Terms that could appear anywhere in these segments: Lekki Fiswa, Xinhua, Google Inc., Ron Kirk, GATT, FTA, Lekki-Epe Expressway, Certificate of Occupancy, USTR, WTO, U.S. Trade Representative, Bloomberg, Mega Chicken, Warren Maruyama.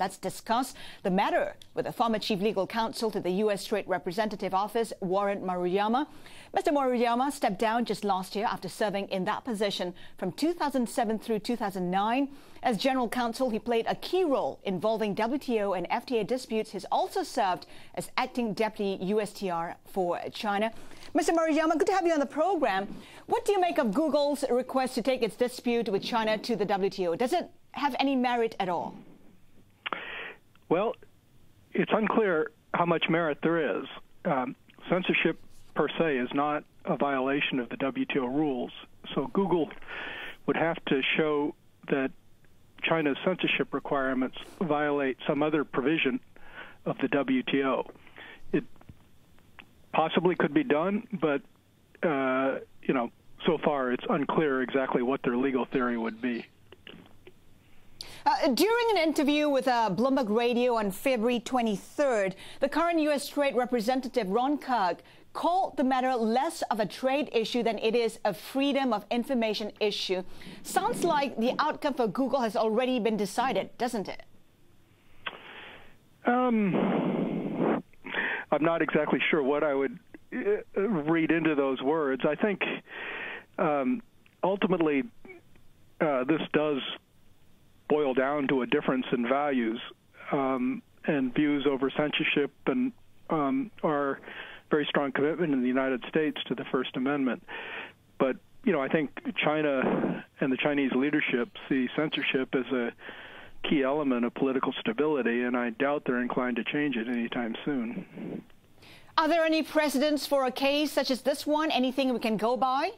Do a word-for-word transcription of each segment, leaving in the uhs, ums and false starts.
Let's discuss the matter with the former chief legal counsel to the U S. Trade Representative Office, Warren Maruyama. Mister Maruyama stepped down just last year after serving in that position from two thousand seven through two thousand nine. As general counsel, he played a key role involving W T O and F T A disputes. He's also served as acting deputy U S T R for China. Mister Maruyama, good to have you on the program. What do you make of Google's request to take its dispute with China to the W T O? Does it have any merit at all? Well, it's unclear how much merit there is. Um, censorship per se is not a violation of the W T O rules. So Google would have to show that China's censorship requirements violate some other provision of the W T O. It possibly could be done, but, uh, you know, so far it's unclear exactly what their legal theory would be. Uh, during an interview with uh, Bloomberg Radio on February twenty-third, the current U S. Trade Representative Ron Kirk called the matter less of a trade issue than it is a freedom of information issue. Sounds like the outcome for Google has already been decided, doesn't it? Um, I'm not exactly sure what I would read into those words. I think um, ultimately uh, this does boil down to a difference in values um, and views over censorship and um, our very strong commitment in the United States to the First Amendment. But, you know, I think China and the Chinese leadership see censorship as a key element of political stability, and I doubt they're inclined to change it anytime soon. Are there any precedents for a case such as this one? Anything we can go by?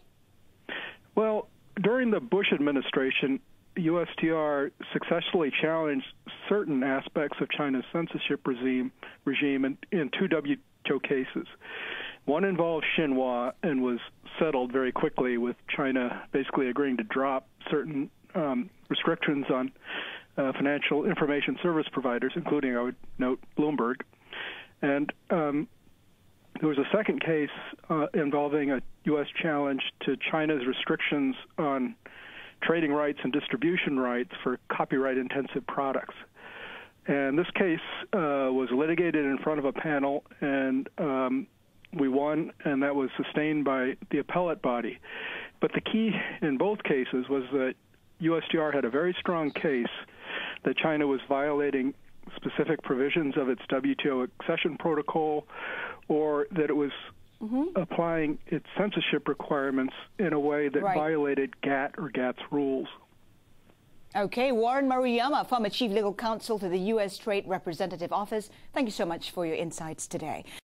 Well, during the Bush administration, U S T R successfully challenged certain aspects of China's censorship regime, regime in, in two W T O cases. One involved Xinhua and was settled very quickly with China basically agreeing to drop certain um, restrictions on uh, financial information service providers, including, I would note, Bloomberg. And um, there was a second case uh, involving a U S challenge to China's restrictions on trading rights and distribution rights for copyright-intensive products. And this case uh, was litigated in front of a panel, and um, we won, and that was sustained by the appellate body. But the key in both cases was that U S T R had a very strong case that China was violating specific provisions of its W T O accession protocol, or that it was Mm-hmm. applying its censorship requirements in a way that right. violated GATT or GATT's rules. Okay, Warren Maruyama, former chief legal counsel to the U S. Trade Representative Office, thank you so much for your insights today.